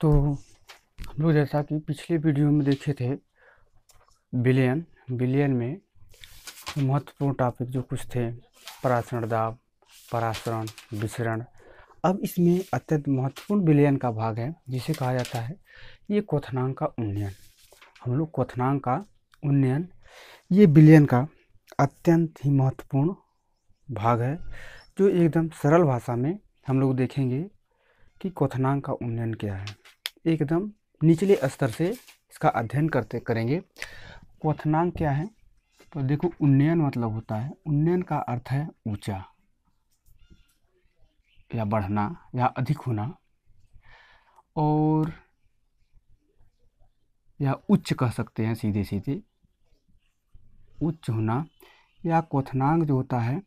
तो हम लोग जैसा कि पिछले वीडियो में देखे थे बिलियन में महत्वपूर्ण टॉपिक जो कुछ थे परासरण दाब, परासरण, विसरण। अब इसमें अत्यंत महत्वपूर्ण विलयन का भाग है जिसे कहा जाता है ये क्वथनांक का उन्नयन। हम लोग क्वथनांक का उन्नयन ये विलयन का अत्यंत ही महत्वपूर्ण भाग है, जो एकदम सरल भाषा में हम लोग देखेंगे कि क्वथनांक का उन्नयन क्या है। एकदम निचले स्तर से इसका अध्ययन करेंगे। क्वथनांक क्या है? तो देखो, उन्नयन मतलब होता है, उन्नयन का अर्थ है ऊंचा या बढ़ना या अधिक होना, और या उच्च कह सकते हैं, सीधे सीधे उच्च होना। या क्वथनांक जो होता है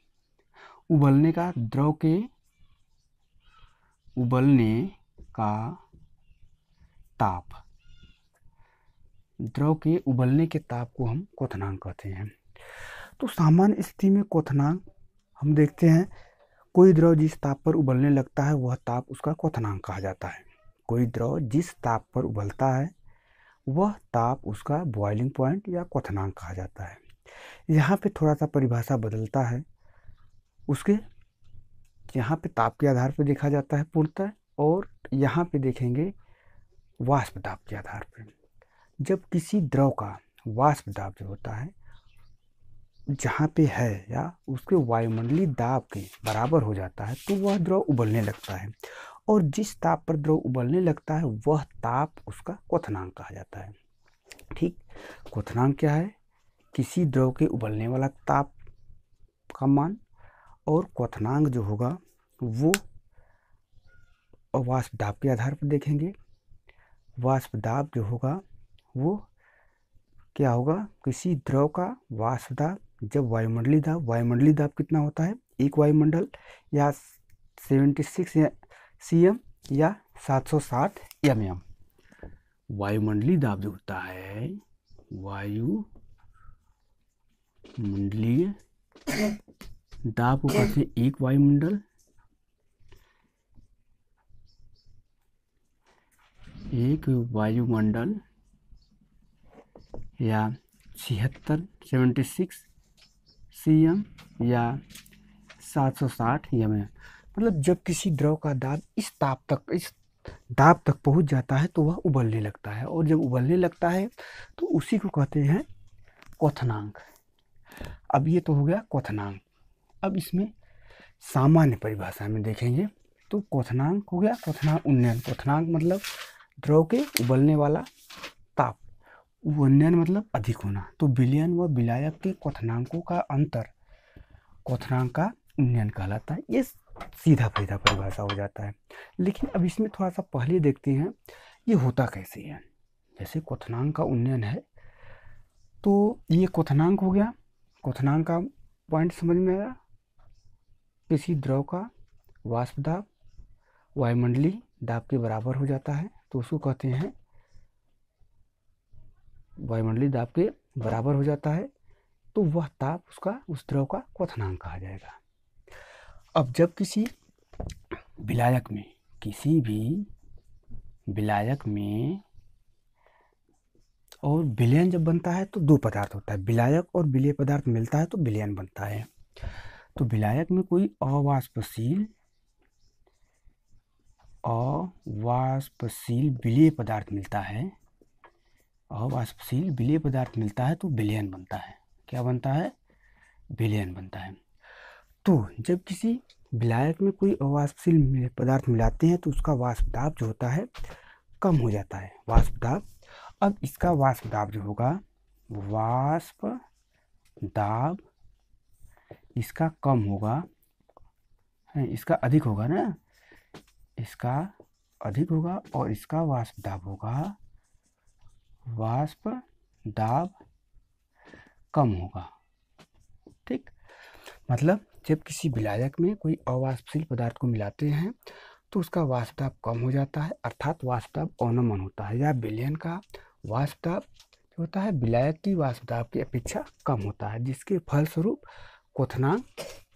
उबलने का, द्रव के उबलने का ताप, द्रव के उबलने के ताप को हम क्वथनांक कहते हैं। तो सामान्य स्थिति में क्वथनांक हम देखते हैं, कोई द्रव जिस ताप पर उबलने लगता है वह ताप उसका क्वथनांक कहा जाता है। कोई द्रव जिस ताप पर उबलता है वह ताप उसका बॉइलिंग पॉइंट या क्वथनांक कहा जाता है। यहाँ पे थोड़ा सा परिभाषा बदलता है, उसके यहाँ पे ताप के आधार पे देखा जाता है पूर्णतः, और यहाँ पे देखेंगे वाष्प दाब के आधार पे। जब किसी द्रव का वाष्प दाब जो होता है जहाँ पे है या उसके वायुमंडलीय दाब के बराबर हो जाता है तो वह द्रव उबलने लगता है, और जिस ताप पर द्रव उबलने लगता है वह ताप उसका क्वथनांक कहा जाता है। ठीक, क्वथनांक क्या है? किसी द्रव के उबलने वाला ताप का मान, और क्वथनांक जो होगा वो वाष्प दाब के आधार पर देखेंगे। वाष्प दाब जो होगा वो क्या होगा? किसी द्रव का वाष्प दाब जब वायुमंडलीय दाब, वायुमंडलीय दाब कितना होता है? एक वायुमंडल या 76 सीएम या 760 एमएम। वायुमंडलीय दाब जो होता है, वायुमंडलीय दाब को कहते हैं एक वायुमंडल या 76 सीएम या 760 एमएम। मतलब जब किसी द्रव का दाब इस दाब तक पहुंच जाता है तो वह उबलने लगता है, और जब उबलने लगता है तो उसी को कहते हैं क्वथनांक। अब ये तो हो गया क्वथनांक। अब इसमें सामान्य परिभाषा में देखेंगे तो क्वथनांक हो गया क्वथनांक उन्नयन। क्वथनांक मतलब द्रव के उबलने वाला ताप, उन्नयन मतलब अधिक होना। तो विलयन व विलायक के क्वथनांकों का अंतर क्वथनांक का उन्नयन कहलाता है। ये सीधा सीधा परिभाषा हो जाता है, लेकिन अब इसमें थोड़ा सा पहले देखते हैं ये होता कैसे है। जैसे क्वथनांक का उन्नयन है तो ये क्वथनांक हो गया, क्वथनांक का पॉइंट समझ में आया। किसी द्रव का वाष्प दाब वायुमंडलीय दाब के बराबर हो जाता है तो उसको कहते हैं वायुमंडलीय दाब के बराबर हो जाता है तो वह ताप उसका उस द्रव का क्वथनांक कहा जाएगा। अब जब किसी विलायक में, किसी भी विलायक में, और विलयन जब बनता है तो दो पदार्थ होता है, विलायक और विलेय पदार्थ मिलता है तो विलयन बनता है। तो विलायक में कोई अवाष्पशील विलेय पदार्थ मिलता है, अवाष्पशील विलेय पदार्थ मिलता है तो विलयन बनता है। क्या बनता है? विलयन बनता है। तो जब किसी विलायक में कोई अवाष्पशील पदार्थ मिलाते हैं तो उसका वाष्प दाब जो होता है कम हो जाता है, वाष्प दाब। अब इसका वाष्प दाब जो होगा, वाष्प दाब इसका कम होगा, इसका अधिक होगा ना, इसका अधिक होगा, और इसका वाष्प दाब होगा, वाष्प दाब कम होगा। ठीक, मतलब जब किसी विलायक में कोई अवाष्पशील पदार्थ को मिलाते हैं तो उसका वाष्प दाब कम हो जाता है, अर्थात वाष्प दाब अवनमन होता है, या विलयन का वाष्प दाब जो होता है विलायक की वाष्प दाब की अपेक्षा कम होता है, जिसके फलस्वरूप क्वथनांक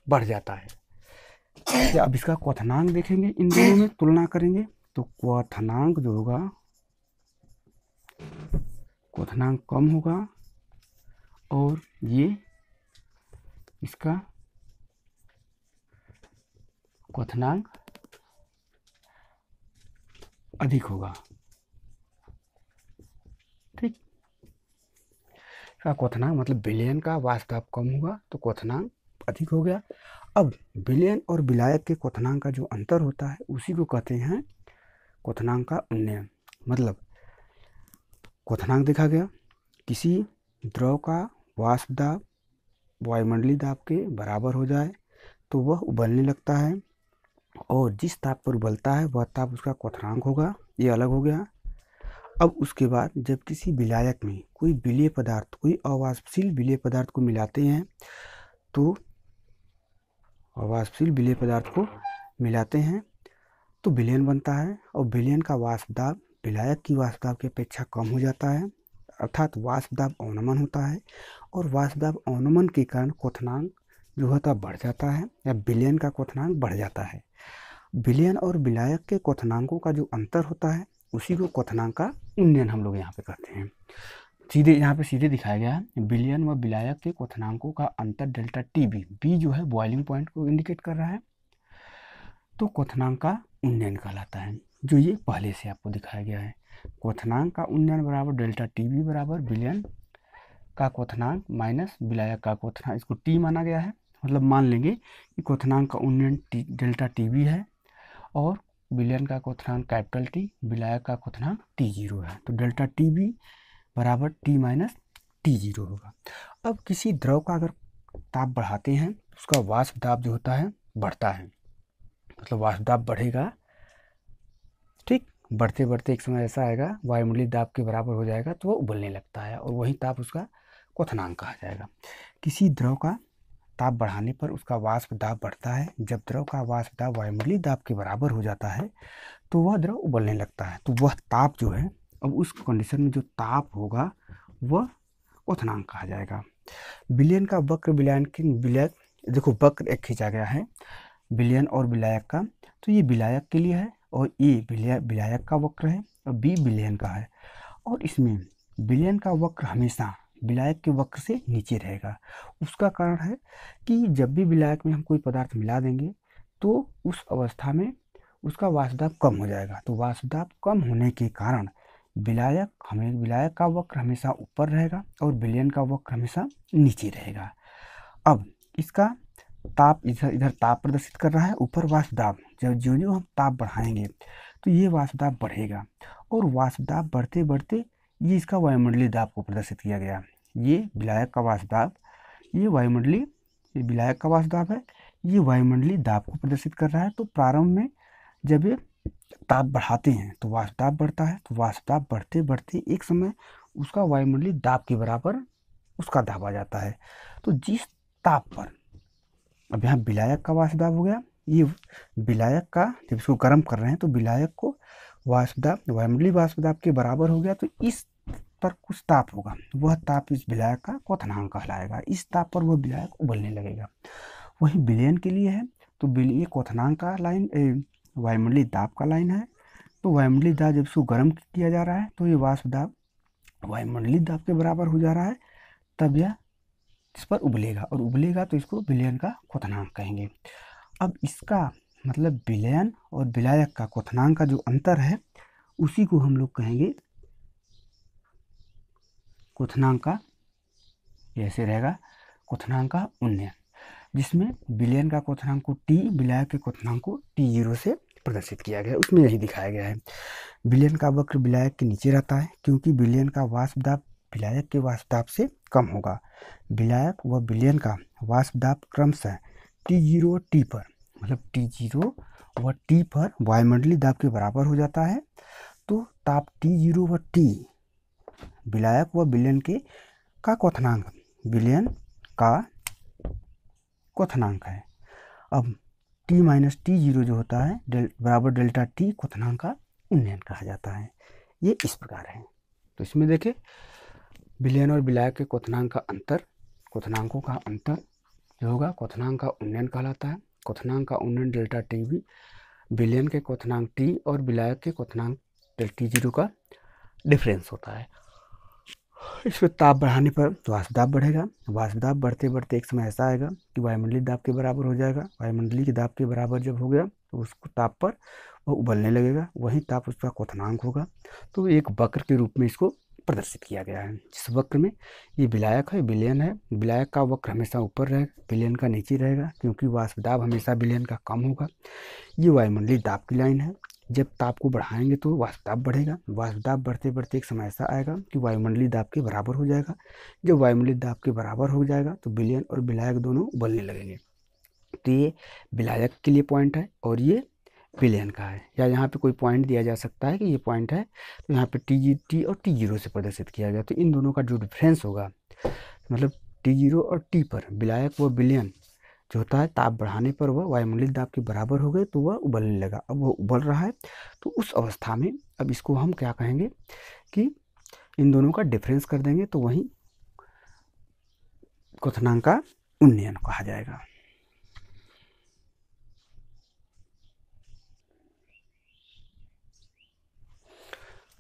बढ़ जाता है। अब इसका क्वथनांक देखेंगे, इन दोनों में तुलना करेंगे तो क्वथनांक जो होगा क्वथनांक कम होगा और ये इसका क्वथनांक अधिक होगा। ठीक, इसका क्वथनांक मतलब विलयन का वास्तव कम होगा तो क्वथनांक अधिक हो गया। अब विलयन और विलायक के क्वथनांक का जो अंतर होता है उसी को कहते हैं क्वथनांक का उन्नयन। मतलब क्वथनांक देखा गया किसी द्रव का वाष्प दाब वायुमंडलीय दाब के बराबर हो जाए तो वह उबलने लगता है और जिस ताप पर उबलता है वह ताप उसका क्वथनांक होगा, ये अलग हो गया। अब उसके बाद जब किसी विलायक में कोई विलेय पदार्थ, कोई अवाष्पशील विलेय पदार्थ को मिलाते हैं तो वाष्पशील विलेय पदार्थ को मिलाते हैं तो विलयन बनता है और विलयन का वाष्प दाब विलायक की वाष्प दाब की अपेक्षा कम हो जाता है, अर्थात वाष्प दाब अवनमन होता है और वाष्प दाब अवनमन के कारण क्वथनांक जो होता है बढ़ जाता है या विलयन का क्वथनांक बढ़ जाता है। विलयन और विलायक के क्वथनांकों का जो अंतर होता है उसी को क्वथनांक का उन्नयन हम लोग यहाँ पे कहते हैं। सीधे यहाँ पे सीधे दिखाया गया है विलयन व विलायक के क्वथनांकों का अंतर डेल्टा टी बी, बी जो है बॉइलिंग पॉइंट को इंडिकेट कर रहा है, तो क्वथनांक का उन्नयन कहलाता है, जो ये पहले से आपको दिखाया गया है। क्वथनांक का उन्नयन बराबर डेल्टा टी बी बराबर विलयन का क्वथनांक माइनस विलायक का क्वथनांक, इसको टी माना गया है। मतलब मान लेंगे कि क्वथनांक का उन्नयन डेल्टा टी बी है और विलयन का क्वथनांक कैपिटल टी, विलायक का क्वथनांक टी जीरो है, तो डेल्टा टी बी बराबर टी माइनस टी जीरो होगा। अब किसी द्रव का अगर ताप बढ़ाते हैं उसका वाष्प दाब जो होता है बढ़ता है, मतलब वाष्प दाब बढ़ेगा। ठीक, बढ़ते बढ़ते एक समय ऐसा आएगा वायुमंडलीय दाब के बराबर हो जाएगा तो वह उबलने लगता है और वही ताप उसका क्वथनांक कहा जाएगा। किसी द्रव का ताप बढ़ाने पर उसका वाष्प दाब बढ़ता है, जब द्रव का वाष्प दाब वायुमंडलीय दाब के बराबर हो जाता है तो वह द्रव उबलने लगता है, तो वह ताप जो है अब उस कंडीशन में जो ताप होगा वह क्वथनांक कहा जाएगा। विलयन का वक्र, विलयन के विलायक, देखो वक्र एक खींचा गया है विलयन और विलायक का, तो ये विलायक के लिए है और ये विलायक का वक्र है और बी विलयन का है, और इसमें विलयन का वक्र हमेशा विलायक के वक्र से नीचे रहेगा। उसका कारण है कि जब भी विलायक में हम कोई पदार्थ मिला देंगे तो उस अवस्था में उसका वाष्प दाब कम हो जाएगा, तो वाष्प दाब कम होने के कारण विलायक का वक्र हमेशा ऊपर रहेगा और विलयन का वक्र हमेशा नीचे रहेगा। अब इसका ताप इधर ताप प्रदर्शित कर रहा है, ऊपर वाष्प दाब, जब जो जो हम ताप बढ़ाएंगे तो ये वाष्प दाब बढ़ेगा और वाष्प दाब बढ़ते बढ़ते ये इसका वायुमंडलीय दाब को प्रदर्शित किया गया। ये विलायक का वाष्प दाब, ये वायुमंडलीय, ये विलायक का वाष्प दाब है, ये वायुमंडलीय दाब को प्रदर्शित कर रहा है। तो प्रारंभ में जब ये ताप बढ़ाते हैं तो वाष्प दाब बढ़ता है, तो वाष्प दाब बढ़ते बढ़ते एक समय उसका वायुमंडलीय दाब के बराबर उसका दाब आ जाता है। तो जिस ताप पर, अब यहाँ विलायक का वाष्प दाब हो गया, ये विलायक का, जब इसको गर्म कर रहे हैं तो विलायक को वाष्प दाब वायुमंडलीय वाष्प दाब के बराबर हो गया, तो इस पर कुछ ताप होगा, वह ताप इस विलायक का क्वथनांक कहलाएगा। इस ताप पर वह विलायक उबलने लगेगा। वही विलयन के लिए है तो ये क्वथनांक का लाइन वायुमंडलीय दाब का लाइन है, तो वायुमंडलीय दाब जब इसको गर्म किया जा रहा है तो ये वाष्प दाब वायुमंडलीय दाब के बराबर हो जा रहा है, तब यह इस पर उबलेगा और उबलेगा तो इसको विलयन का क्वथनांक कहेंगे। अब इसका मतलब विलयन और विलायक का क्वथनांक का जो अंतर है उसी को हम लोग कहेंगे क्वथनांक का, ऐसे रहेगा क्वथनांक का उन्नयन, जिसमें विलयन का क्वथनांक को टी, विलायक के क्वथनांक को टी जीरो से प्रदर्शित किया गया है। उसमें यही दिखाया गया है विलयन का वक्र विलायक के नीचे रहता है क्योंकि विलयन का वाष्प दाब विलायक के वाष्प दाब से कम होगा। विलायक व विलयन का वाष्प दाब क्रमशः टी जीरो और टी पर, मतलब टी जीरो व टी पर वायुमंडलीय दाब के बराबर हो जाता है, तो ताप टी जीरो व टी विलायक व विलयन के का क्वथनांक विलयन का क्वथनांक है। अब टी माइनस टी जीरो जो होता है बराबर डेल्टा टी क्वथनांक का उन्नयन कहा जाता है। ये इस प्रकार है। तो इसमें देखें विलयन और विलायक के क्वथनांक का अंतर, क्वथनांकों का अंतर जो होगा क्वथनांक का उन्नयन कहलाता है। क्वथनांक का उन्नयन डेल्टा टी बी विलयन के क्वथनांक टी और विलायक के क्वथनांक टी जीरो का डिफरेंस होता है। इसमें ताप बढ़ाने पर वाष्प दाब बढ़ेगा, वाष्प दाब बढ़ते बढ़ते एक समय ऐसा आएगा कि वायुमंडलीय दाब के बराबर हो जाएगा। वायुमंडलीय दाब के बराबर जब हो गया तो उस ताप पर वो उबलने लगेगा, वहीं ताप उसका क्वथनांक होगा। तो एक वक्र के रूप में इसको प्रदर्शित किया गया है, जिस वक्र में ये विलायक है, विलयन है। विलायक का वक्र हमेशा ऊपर रहेगा, विलयन का नीचे रहेगा, क्योंकि वाष्प दाब हमेशा विलयन का कम होगा। ये वायुमंडलीय दाब की लाइन है, जब ताप को बढ़ाएंगे तो वाष्प दाब बढ़ेगा, वाष्प दाब बढ़ते बढ़ते एक समय ऐसा आएगा कि वायुमंडलीय दाब के बराबर हो जाएगा। जब वायुमंडलीय दाब के बराबर हो जाएगा तो विलयन और विलायक दोनों उबलने लगेंगे। तो ये विलायक के लिए पॉइंट है और ये विलयन का है, या यहाँ पे कोई पॉइंट दिया जा सकता है कि ये पॉइंट है, तो यहाँ पे टी और टी जीरो से प्रदर्शित किया गया। तो इन दोनों का जो डिफरेंस होगा, मतलब टी जीरो और टी पर विलायक व विलयन जो होता है, ताप बढ़ाने पर वह वायुमंडलीय दाब के बराबर हो गए तो वह उबलने लगा। अब वह उबल रहा है तो उस अवस्था में अब इसको हम क्या कहेंगे कि इन दोनों का डिफरेंस कर देंगे, तो वहीं क्वथनांक का उन्नयन कहा जाएगा।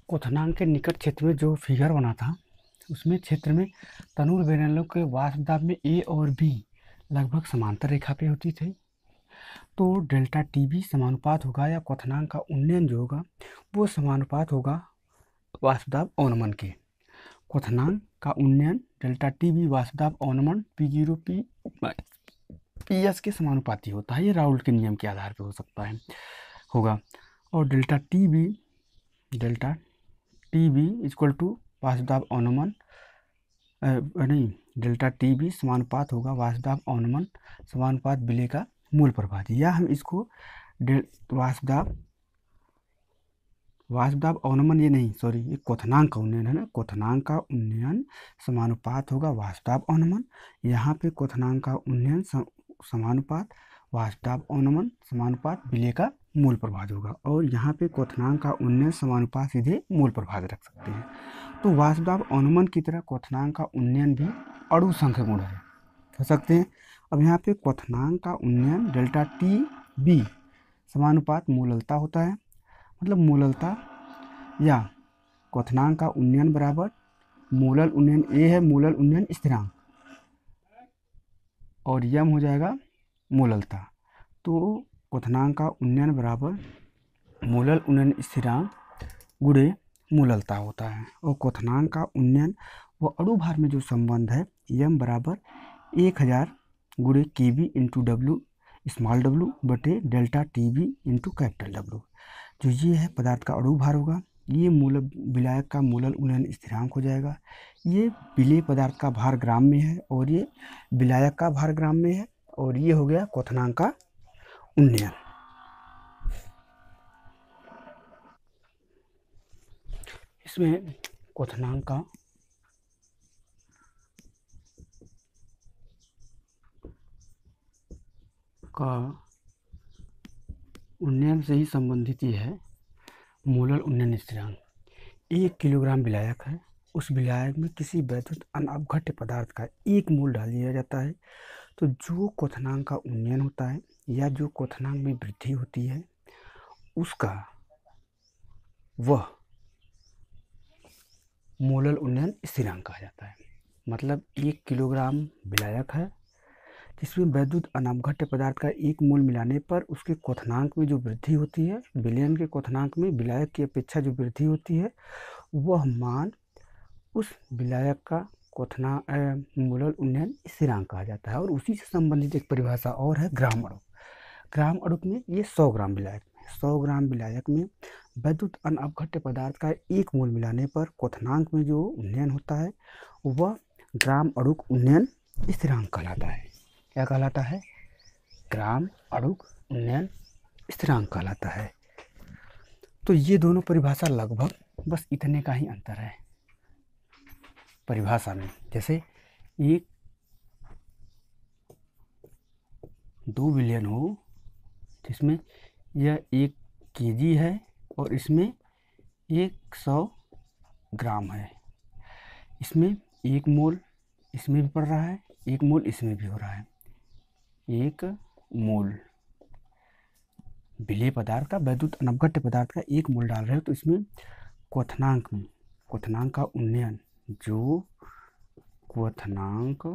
क्वथनांक के निकट क्षेत्र में जो फिगर बना था उसमें क्षेत्र में तनूर बेरनलों के वाष्प दाब में ए और बी लगभग समांतर रेखा पे होती थी, तो डेल्टा टी बी समानुपात होगा, या क्वथनांक का उन्नयन जो होगा वो समानुपात होगा वाष्प दाब अवनमन के। क्वथनांक का उन्नयन डेल्टा टी बी वाष्प दाब अवनमन पी जीरो पी एस के समानुपाती होता है। ये राउल्ट के नियम के आधार पर हो सकता है होगा। और delta T B equal to वाष्प दाब अवनमन डेल्टा टी बी समानुपात होगा वाष्प दाब अवनमन समानुपात विलय का मूल प्रभाज्य, या हम इसको वाष्प दाब अवनमन ये नहीं, सॉरी, ये क्वथनांक का उन्नयन है ना, क्वथनांक का उन्नयन समानुपात होगा वाष्प दाब अवनमन। यहाँ पे क्वथनांक का उन्नयन समानुपात वाष्प दाब अवनमन समानुपात विलय का मूल प्रभाज्य होगा, और यहाँ पे क्वथनांक का उन्नयन समानुपात सीधे मूल प्रभाज्य रख सकते हैं। तो वाष्प दाब अवनमन की तरह क्वथनांक का उन्नयन भी अणु संख्या गुण है, हो सकते हैं। अब यहाँ पे क्वथनांक का उन्नयन डेल्टा टी बी समानुपात मूललता होता है, मतलब मूललता या क्वथनांक का उन्नयन बराबर मूलल उन्नयन, ए है मूलल उन्नयन स्थिरांक, और यम हो जाएगा मूललता। तो क्वथनांक का उन्नयन बराबर मूलल उन्नयन स्थिरांक गुणे मूललता होता है। और क्वथनांक का उन्नयन व अणुभार में जो संबंध है, यम बराबर 1000 गुणे K V into W small W बटे delta T V into capital W, जो ये है पदार्थ का अणुभार होगा। ये मूल विलायक का मूलल उन्नयन स्थिरांक हो जाएगा। ये विलेय पदार्थ का भार ग्राम में है और ये विलायक का भार ग्राम में है, और ये हो गया क्वथनांक का उन्नयन। इसमें क्वथनांक का उन्नयन से ही संबंधित ये है मोलर उन्नयन स्थिरांक। 1 किलोग्राम विलायक है, उस विलायक में किसी वैद्युत अनअपघट्य पदार्थ का 1 मोल डाल दिया जाता है, तो जो क्वथनांक का उन्नयन होता है या जो क्वथनांक में वृद्धि होती है उसका वह मोलल उन्नयन स्थिरांक कहा जाता है। मतलब 1 किलोग्राम विलायक है जिसमें वैद्युत अनापघट्य पदार्थ का 1 मोल मिलाने पर उसके क्वथनांक में जो वृद्धि होती है, विलयन के क्वथनांक में विलायक की अपेक्षा जो वृद्धि होती है, वह मान उस विलायक का मोलल उन्नयन स्थिरांक कहा जाता है। और उसी से संबंधित एक परिभाषा और है ग्राम अणुक। ग्राम अणुक में ये 100 ग्राम विलायक में वैद्युत अनअपघट्य पदार्थ का 1 मोल मिलाने पर क्वथनांक में जो उन्नयन होता है वह ग्राम अणुक उन्नयन स्थिरांक कहलाता है। क्या कहलाता है? ग्राम अणुक उन्नयन स्थिरांक कहलाता है। तो ये दोनों परिभाषा लगभग बस इतने का ही अंतर है परिभाषा में। जैसे 1-2 विलयन हो जिसमें यह 1 केजी है और इसमें 100 ग्राम है, इसमें 1 मोल इसमें भी पड़ रहा है, 1 मोल इसमें भी हो रहा है, 1 मोल विलेय पदार्थ का, वैद्युत अनवघट्य पदार्थ का एक मोल डाल रहे हो, तो इसमें क्वथनांक में क्वथनांक का उन्नयन, जो क्वथनांक का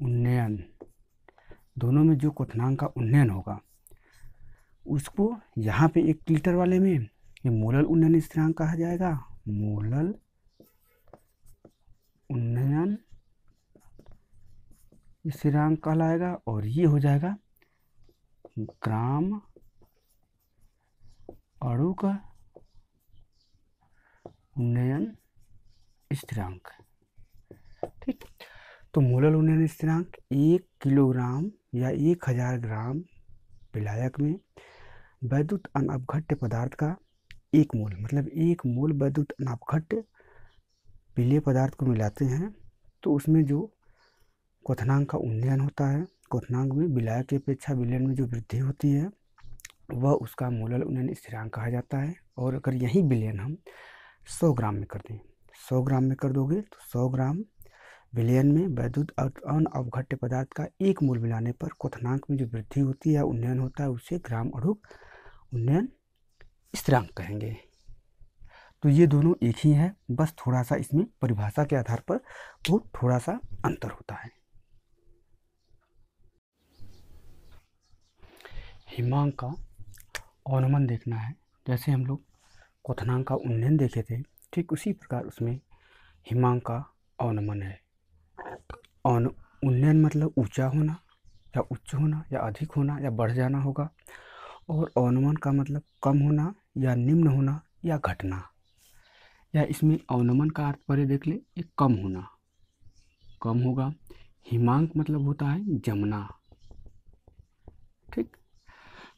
उन्नयन, दोनों में जो क्वथनांक का उन्नयन होगा उसको यहाँ पे एक लीटर वाले में ये मोलल उन्नयन स्थिरांक कहा जाएगा। मोलल उन्नयन स्थिरांक कहलाएगा और ये हो जाएगा ग्राम अणु का उन्नयन स्थिरांक। ठीक, तो मोलल उन्नयन स्थिरांक 1 किलोग्राम या 1000 ग्राम विलायक में वैद्युत अनअपघट्य पदार्थ का 1 मोल, मतलब 1 मोल वैद्युत अनअपघट्य विलेय पदार्थ को मिलाते हैं तो उसमें जो क्वथनांक का उन्नयन होता है, क्वथनांक में विलायक की अपेक्षा विलेय में जो वृद्धि होती है वह उसका मोलल उन्नयन स्थिरांक कहा जाता है। और अगर यही विलेयन हम 100 ग्राम में कर दें, 100 ग्राम में कर दोगे तो 100 ग्राम विलेयन में वैद्युत अनअपघट्य पदार्थ का 1 मोल मिलाने पर क्वथनांक में जो वृद्धि होती है, उन्नयन होता है, उसे ग्राम अणु उन्नयन स्थिरांक कहेंगे। तो ये दोनों एक ही है, बस थोड़ा सा इसमें परिभाषा के आधार पर वो थोड़ा सा अंतर होता है। हिमांक का अवनमन देखना है, जैसे हम लोग क्वथनांक का उन्नयन देखे थे ठीक उसी प्रकार उसमें हिमांक का अवनमन है। उन्नयन मतलब ऊंचा होना या उच्च होना या अधिक होना या बढ़ जाना होगा, और अवनमन का मतलब कम होना या निम्न होना या घटना, या इसमें अवनमन का तात्पर्य देख ले, ये कम होना, कम होगा। हिमांक मतलब होता है जमना। ठीक,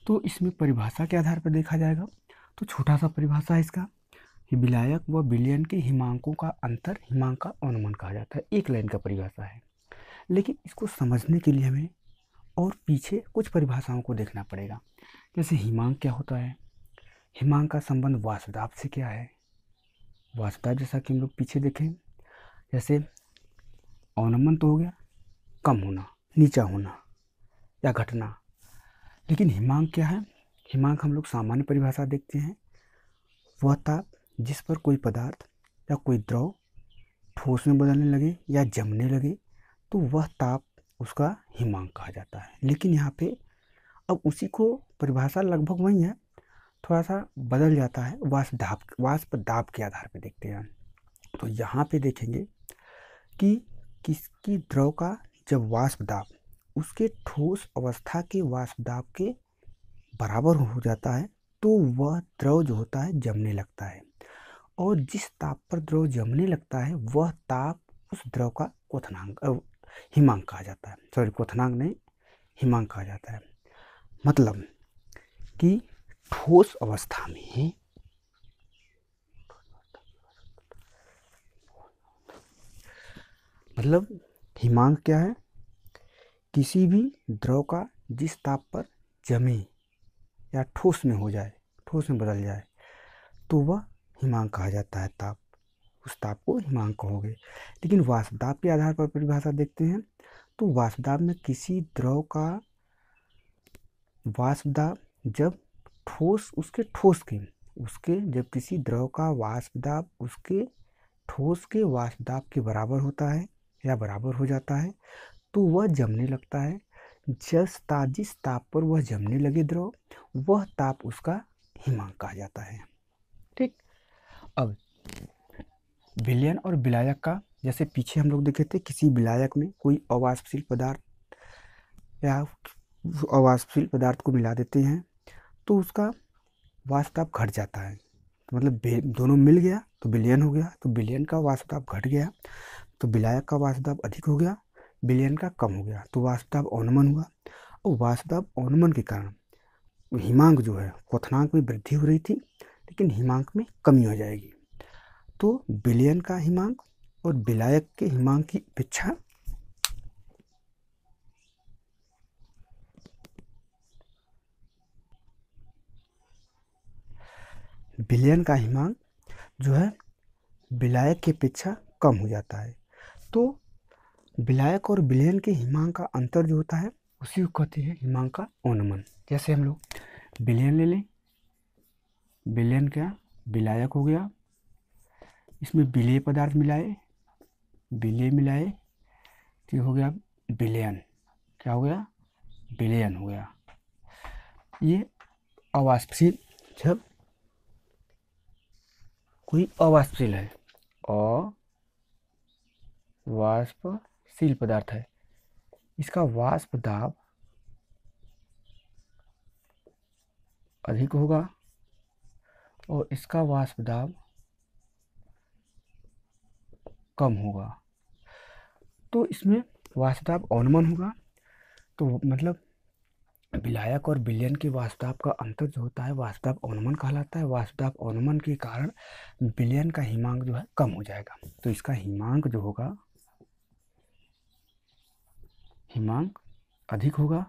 तो इसमें परिभाषा के आधार पर देखा जाएगा तो छोटा सा परिभाषा है इसका, विलायक व विलेयन के हिमांकों का अंतर हिमांक का अवनमन कहा जाता है। 1 लाइन का परिभाषा है, लेकिन इसको समझने के लिए हमें और पीछे कुछ परिभाषाओं को देखना पड़ेगा। जैसे हिमांक क्या होता है, हिमांक का संबंध वाष्पदाब से क्या है, वाष्पदाब जैसा कि हम लोग पीछे देखें, जैसे अवनमन तो हो गया कम होना, नीचा होना या घटना, लेकिन हिमांक क्या है, हिमांक हम लोग सामान्य परिभाषा देखते हैं, वह ताप जिस पर कोई पदार्थ या कोई द्रव ठोस में बदलने लगे या जमने लगे तो वह ताप उसका हिमांक कहा जाता है। लेकिन यहाँ पे अब उसी को परिभाषा लगभग वही है, थोड़ा सा बदल जाता है, वाष्प दाब के आधार पे देखते हैं। तो यहाँ पे देखेंगे कि किसकी द्रव का जब वाष्प दाब उसके ठोस अवस्था के वाष्प दाब के बराबर हो जाता है तो वह द्रव जो होता है जमने लगता है, और जिस ताप पर द्रव जमने लगता है वह ताप उस द्रव का हिमांक कहा जाता है, हिमांक कहा जाता है। मतलब कि ठोस अवस्था में हिमांक क्या है, किसी भी द्रव का जिस ताप पर जमे या ठोस में हो जाए, ठोस में बदल जाए तो वह हिमांक कहा जाता है, ताप, उस ताप को हिमांक कहोगे। लेकिन वाष्प दाब के आधार पर परिभाषा देखते हैं तो वाष्प दाब में किसी द्रव का वाष्प दाब जब वाष्प दाब उसके ठोस के वाष्प दाब के बराबर होता है या बराबर हो जाता है तो वह जमने लगता है। जिस ताप पर वह जमने लगे द्रव, वह ताप उसका हिमांक कहा जाता है। ठीक, अब विलेयन और विलायक का, जैसे पीछे हम लोग देखे थे, किसी विलायक में कोई अवाष्पशील पदार्थ या अवाष्पशील पदार्थ को मिला देते हैं तो उसका वाष्प दाब घट जाता है, तो मतलब दोनों मिल गया तो विलेयन हो गया, तो विलेयन का वाष्प दाब घट गया तो विलायक का वाष्प दाब अधिक हो गया, विलेयन का कम हो गया, तो वाष्प दाब अवनमन हुआ। और वाष्प दाब अवनमन के कारण हिमांक जो है, क्वथनांक में वृद्धि हो रही थी लेकिन हिमांक में कमी हो जाएगी, तो विलेयन का हिमांक और विलायक के हिमांक की अपेक्षा विलेयन का हिमांक जो है विलायक की अपेक्षा कम हो जाता है। तो विलायक और विलेयन के हिमांक का अंतर जो होता है उसी को कहते हैं हिमांक का अनुमान। जैसे हम लोग विलयन ले लें, विलयन क्या विलायक हो गया, इसमें विलेय पदार्थ मिलाए, विलेय मिलाए तो हो गया विलयन। क्या हो गया? विलयन हो गया। ये अवाष्पशील, जब कोई अवाष्पशील है, अवाष्पशील पदार्थ है, इसका वाष्प दाब अधिक होगा और इसका वाष्प दाब कम होगा, तो इसमें वाष्प दाब अवनमन होगा। तो मतलब विलायक और विलयन के वाष्प दाब का अंतर जो होता है वाष्प दाब अवनमन कहलाता है। वाष्प दाब अवनमन के कारण विलयन का हिमांक जो है कम हो जाएगा, तो इसका हिमांक जो होगा हिमांक अधिक होगा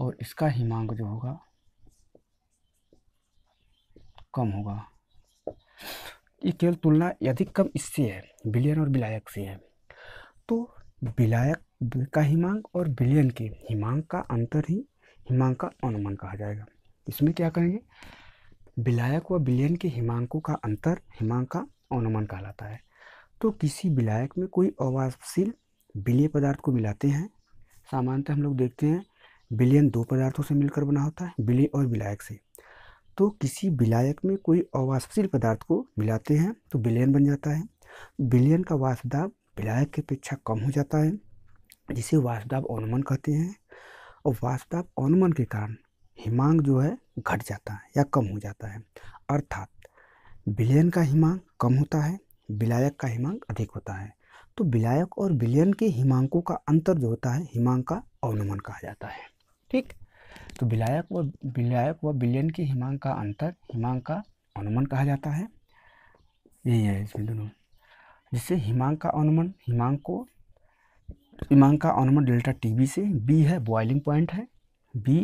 और इसका हिमांक जो होगा कम होगा। ये केवल तुलना अधिक कम इससे है, विलयन और विलायक से है। तो विलायक का हिमांक और विलयन के हिमांक का अंतर ही हिमांक का अनुमान कहा जाएगा। इसमें क्या करेंगे, विलायक व विलयन के हिमांकों का अंतर हिमांक का अनुमान कहलाता है। तो किसी विलायक में कोई अवाष्पशील विलेय पदार्थ को मिलाते हैं, सामान्यतः हम लोग देखते हैं विलयन दो पदार्थों से मिलकर बना होता है, विलेय और विलायक से। तो किसी विलायक में कोई अवाष्पशील पदार्थ को मिलाते हैं तो विलयन बन जाता है। विलयन का वाष्प दाब विलायक की अपेक्षा कम हो जाता है, जिसे वाष्प दाब अवनमन कहते हैं, और वाष्प दाब अवनमन के कारण हिमांक जो है घट जाता है या कम हो जाता है। अर्थात विलयन का हिमांक कम होता है, विलायक का हिमांक अधिक होता है। तो विलायक और विलयन के हिमांकों का अंतर जो होता है हिमांक का अवनमन कहा जाता है। ठीक, तो विलायक व विलयन के हिमांक का अंतर हिमांक का अवनमन कहा जाता है। यही है इसमें दोनों, जिससे हिमांक का अवनमन, हिमांक का अवनमन डेल्टा टीबी से। बी है बॉइलिंग पॉइंट है, बी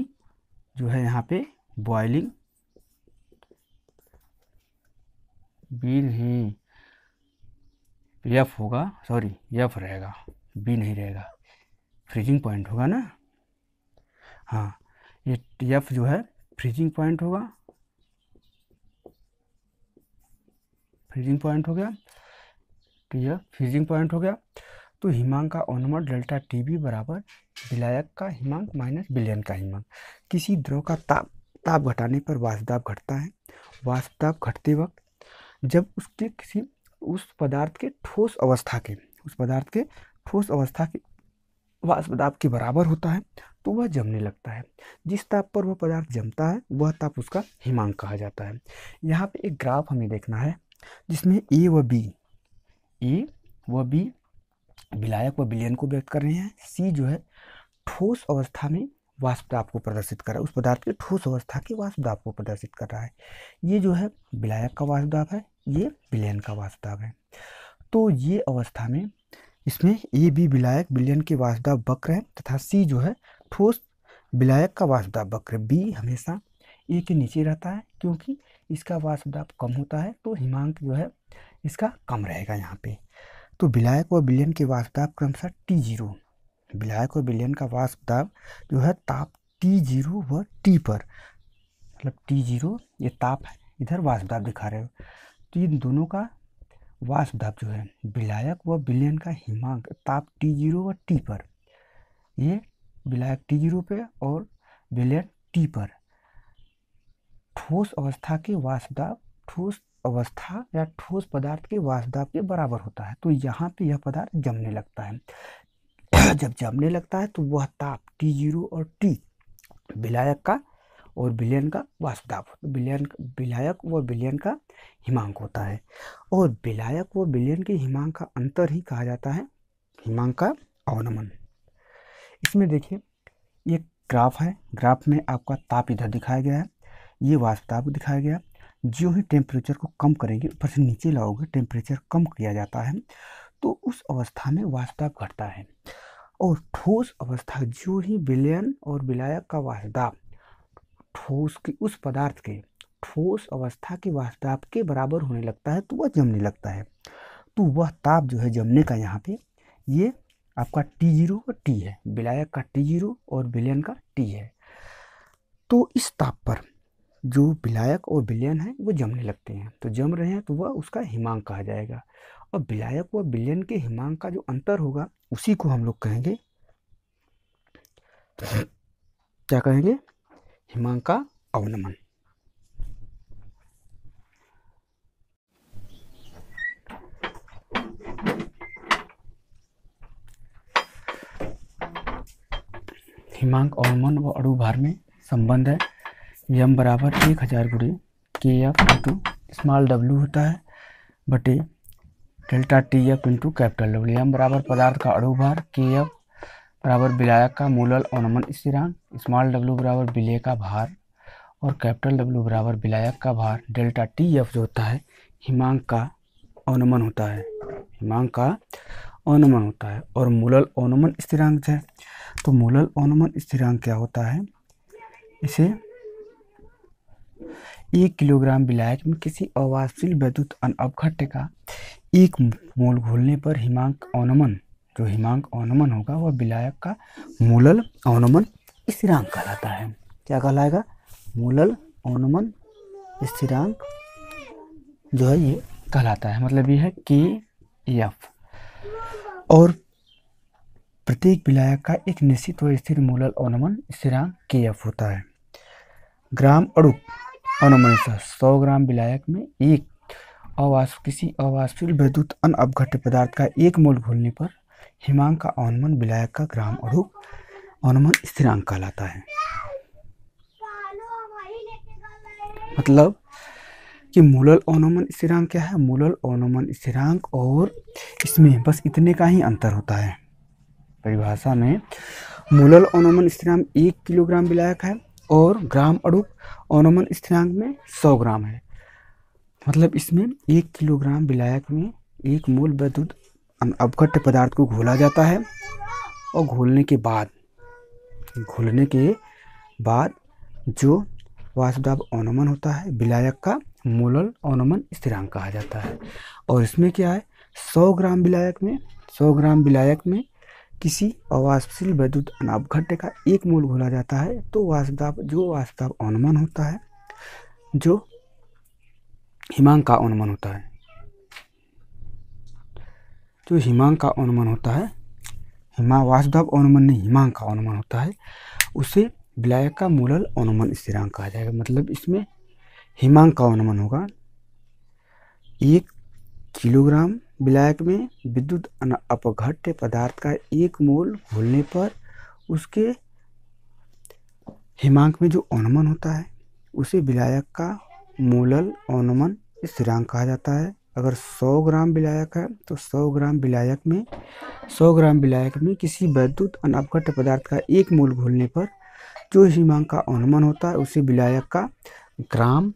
जो है यहाँ पे बॉइलिंग, बी नहीं एफ होगा, सॉरी एफ रहेगा, बी नहीं रहेगा, फ्रीजिंग पॉइंट होगा ना। हाँ, ये एफ जो है फ्रीजिंग पॉइंट होगा, फ्रीजिंग पॉइंट हो गया, तो यह फ्रीजिंग पॉइंट हो गया। तो हिमांक का अवनमन डेल्टा टी बी बराबर विलायक का हिमांक माइनस विलयन का हिमांक। किसी द्रव का ताप घटाने पर वाष्प दाब घटता है। वाष्प दाब घटते वक्त जब उसके किसी उस पदार्थ के ठोस अवस्था के वाष्प दाब के बराबर होता है तो वह जमने लगता है। जिस ताप पर वह पदार्थ जमता है वह ताप उसका हिमांक कहा जाता है। यहाँ पे एक ग्राफ हमें देखना है जिसमें ए व बी विलायक व विलयन को व्यक्त कर रहे हैं। सी जो है ठोस अवस्था में वाष्प दाब को प्रदर्शित कर रहा है, उस पदार्थ के ठोस अवस्था के वाष्प दाब को प्रदर्शित कर रहा है। ये जो है विलायक का वाष्प दाब है, ये विलयन का वाष्प दाब है। तो ये अवस्था में इसमें ए बी विलायक विलयन के वाष्प दाब वक्र है तथा सी जो है ठोस विलायक का वाष्प दाब वक्र। बी हमेशा ए के नीचे रहता है क्योंकि इसका वाष्प दाब कम होता है, तो हिमांक जो है इसका कम रहेगा यहाँ पे। तो विलायक और विलयन के वाष्प दाब क्रमशः T0, विलायक और विलयन का वाष्प दाब जो है ताप T0 व T पर, मतलब T0 ये ताप है, इधर वाष्प दाब दिखा रहे हो, तो इन दोनों का वाष्प दाब जो है विलायक व विलयन का हिमांक ताप T0 व T पर, ये विलायक T0 पे और विलयन T पर ठोस अवस्था के वाष्प दाब, ठोस अवस्था या ठोस पदार्थ के वाष्प दाब के बराबर होता है। तो यहाँ पे यह पदार्थ जमने लगता है। जब जमने लगता है तो वह ताप T0 और T विलायक का और विलयन का वाष्प दाब, विलायक व विलयन का हिमांक होता है। और विलायक व विलयन के हिमांक का अंतर ही कहा जाता है हिमांक का अवनमन। इसमें देखिए ये ग्राफ है, ग्राफ में आपका ताप इधर दिखाया गया है, ये वाष्प दाब दिखाया गया। जो ही टेम्परेचर को कम करेंगे, ऊपर से नीचे लाओगे, टेम्परेचर कम किया जाता है तो उस अवस्था में वाष्प दाब घटता है। और ठोस अवस्था जो ही विलयन और विलायक का वाष्प दाब ठोस की उस पदार्थ के ठोस अवस्था के वाष्प दाब के बराबर होने लगता है तो वह जमने लगता है। तो वह ताप जो है जमने का यहाँ पे ये आपका T0 और T है, विलायक का T0 और विलयन का T है। तो इस ताप पर जो विलायक और विलयन है वो जमने लगते हैं, तो जम रहे हैं तो वह उसका हिमांक कहा जाएगा। और विलायक व विलयन के हिमांक का जो अंतर होगा उसी को हम लोग कहेंगे, क्या कहेंगे, हिमांक का अवनमन। हिमांक अवनमन व अणुभार में संबंध है यम बराबर 1000 गुड़े के एफ इंटू स्मॉल डब्ल्यू होता है बटे delta T F into capital W. यम बराबर पदार्थ का अणुभार, के एफ बराबर विलायक का मोलल अवनमन स्थिरांक, स्मॉल डब्ल्यू बराबर विलय का भार और कैपिटल डब्ल्यू बराबर विलायक का भार। डेल्टा टी एफ जो होता है हिमांक का अवनमन होता है, हिमांक का अवनमन होता है। और मोलल अवनमन स्थिरांक है, तो मोलल अवनमन स्थिरांक क्या होता है, इसे 1 किलोग्राम विलायक में किसी अवाष्पशील वैद्युत अनअपघट्य का 1 मोल घोलने पर हिमांक अवनमन, जो हिमांक अवनमन होगा वह विलायक का मोलल अवनमन स्थिरांक कहलाता है। क्या कहलाएगा, मोलल अवनमन स्थिरांक जो है ये कहलाता है। मतलब ये है Kf। और प्रत्येक विलायक का एक निश्चित व स्थिर मोलल अवनमन स्थिरांक Kf होता है। ग्राम अणु अवनमन स्थिरांक, 100 ग्राम विलायक में किसी अवाष्पशील वैद्युत अनअपघट्य पदार्थ का 1 मोल घोलने पर हिमांक का अवनमन विलायक का ग्राम अणु अवनमन स्थिरांक कहलाता है। मतलब कि मोलल अवनमन स्थिरांक क्या है, मोलल अवनमन स्थिरांक, और इसमें बस इतने का ही अंतर होता है। परिभाषा में मोलल अवनमन स्थिरांक 1 किलोग्राम विलायक है और ग्राम अणु अवनमन स्थिरांक में 100 ग्राम है। मतलब इसमें 1 किलोग्राम विलायक में 1 मोल वैद्युत अपघट्य पदार्थ को घोला जाता है और घोलने के बाद जो वाष्पदाब अवनमन होता है विलायक का मोलल अवनमन स्थिरांक कहा जाता है। और इसमें क्या है, 100 ग्राम विलायक में किसी अवाष्पशील वैद्युत अनापघट्य का 1 मोल घोला जाता है तो जो वाष्पदाब अवनमन होता है, जो हिमांक का अवनमन होता है, जो हिमांक का अवनमन होता है, वाष्पदाब अवनमन नहीं, हिमांक का अवनमन होता है, उसे विलायक का मोलल अवनमन स्थिरांक कहा जाएगा। मतलब इसमें हिमांक का अवनमन होगा 1 किलोग्राम विलायक में विद्युत अपघट्य पदार्थ का 1 मोल घोलने पर उसके हिमांक में जो अवनमन होता है उसे विलायक का मोलल अवनमन स्थिरांक कहा जाता है। अगर 100 ग्राम विलायक है तो 100 ग्राम विलायक में किसी वैद्युत अनअपघट्य पदार्थ का 1 मोल घोलने पर जो हिमांक का अवनमन होता है उसे विलायक का ग्राम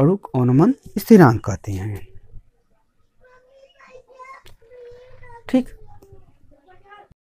अणु अवनमन स्थिरांक कहते हैं। ठीक।